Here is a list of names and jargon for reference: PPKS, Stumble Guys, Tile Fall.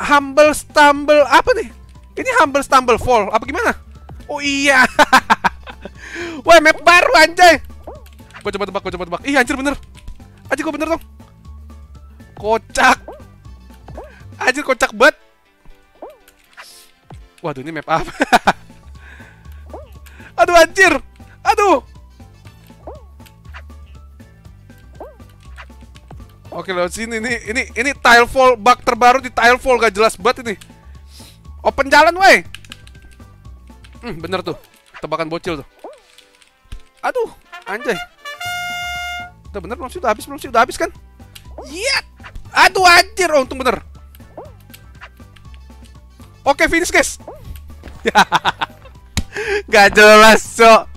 Humble Stumble apa nih? Ini Humble Stumble Fall apa gimana? Oh iya. Wah, map baru anjay. Gua coba tebak, Ih, anjir bener. Anjir gua bener dong. Kocak. Anjir kocak banget. Waduh, ini map apa? Aduh anjir. Aduh. Oke, lewat sini nih. Ini Tile Fall, bug terbaru di Tile Fall, gak jelas banget ini. Open jalan, weh. Bener tuh. Tebakan bocil tuh. Aduh, anjay. Udah bener belum sih? Udah habis belum sih? Udah habis kan? Iya. Aduh anjir, oh, untung bener. Oke, finish guys. Gak jelas, so.